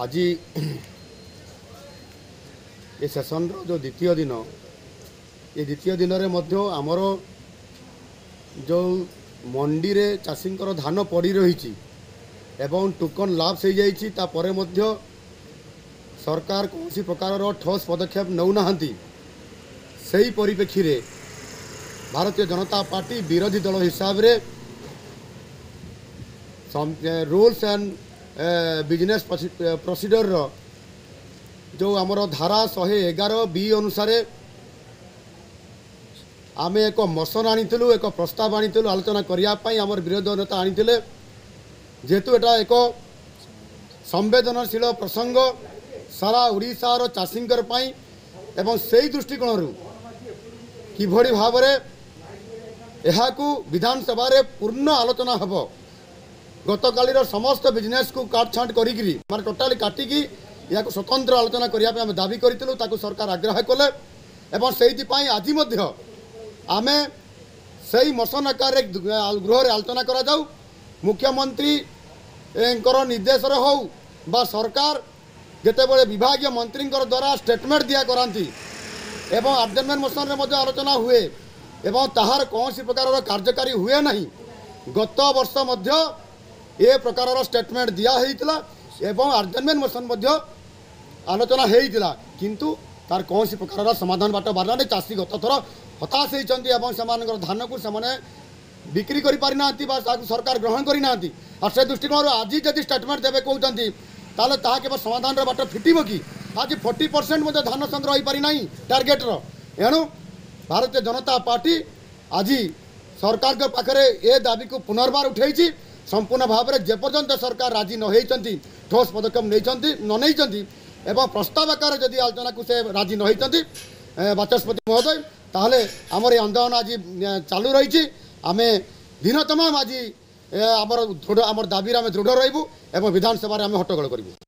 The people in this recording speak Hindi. आज ये सेसन रो द्वितीय दिन रे मध्य आमर जो मंडी रे चाषी धान पड़ रही एवं टोकन लाभ हो जापे सरकार कौन सी प्रकार ठोस पदक्षेप नौना से परिप्रेक्षी रे भारतीय जनता पार्टी विरोधी दल हिसाब रे रूल्स एंड बिजनेस प्रोसीडर जो आमर धारा 111 बी अनुसार आम एक मसन आनीलु एक प्रस्ताव आनीलु आलोचना करने आम विरोधी नेता आनीले जेहेतु एटा एक संवेदनशील प्रसंग सारा ओडिशार चाषी एवं से दृष्टिकोण किभली भाव विधानसभा पूर्ण आलोचना हम गतकाली समस्त बिजनेस को काट छाट करी टोटाली काटिकी या स्वतंत्र आलोचना करने दावी करूँ सरकार आग्रह कले आज आम से मसन आकार गृह आलोचना कराऊ मुख्यमंत्री निर्देश हो बा सरकार जितेबाला विभाग मंत्री द्वारा स्टेटमेंट दिया कराती एवं आडमेंट मोशन में आलोचना हुए एवं ताहार कौन सी प्रकार कार्यकारी हुए नहीं गत वर्ष मध्य ए प्रकार स्टेटमेंट दिया होता एवं आडमेंट मोशन आलोचना होता किंतु तार कौन सी प्रकार समाधान बाट बाहर चाषी गत थर हताश होती धान को से बिक्री करना सरकार ग्रहण करना और से दृष्टिकोण आज जब स्टेटमेंट देवे कहते ताले ता केवल समाधान बाट फिटब कि आज 40% धान संग्रह हो पारिना टार्गेट एणु भारतीय जनता पार्टी आज सरकार के पाखे ए दाबी को पुनर्बार उठे संपूर्ण भाव में जेपर्यंत सरकार राजी न ठोस पदक्षेप नहीं प्रस्ताव आकार जदि आलोचना को से राजी न बाचस्पति महोदय ताहले आमर आंदोलन आज चालू रही आम दिन तमाम आज आम दृढ़ रू विधानसभा हट्टगोल करूँ।